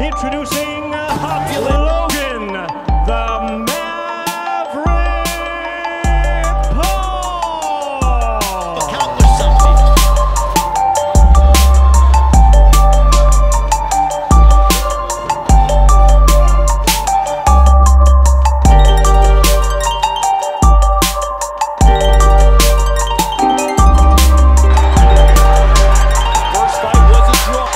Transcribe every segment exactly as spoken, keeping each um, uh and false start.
Introducing Logan, the Maverick Paul. Count or something. First fight was a draw.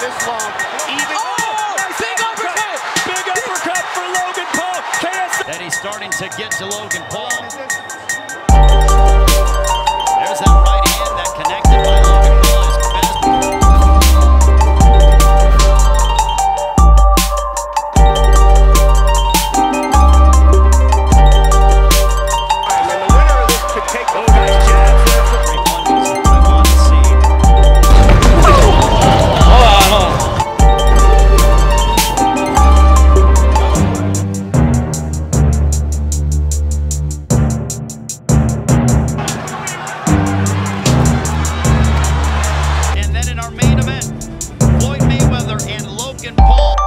This long, even oh, big uppercut, big uppercut for Logan Paul. K S that he's starting to get to Logan Paul. There's that right hand that connected by Logan Paul. Is best. And the winner of this could take the fight. Main event, Floyd Mayweather and Logan Paul.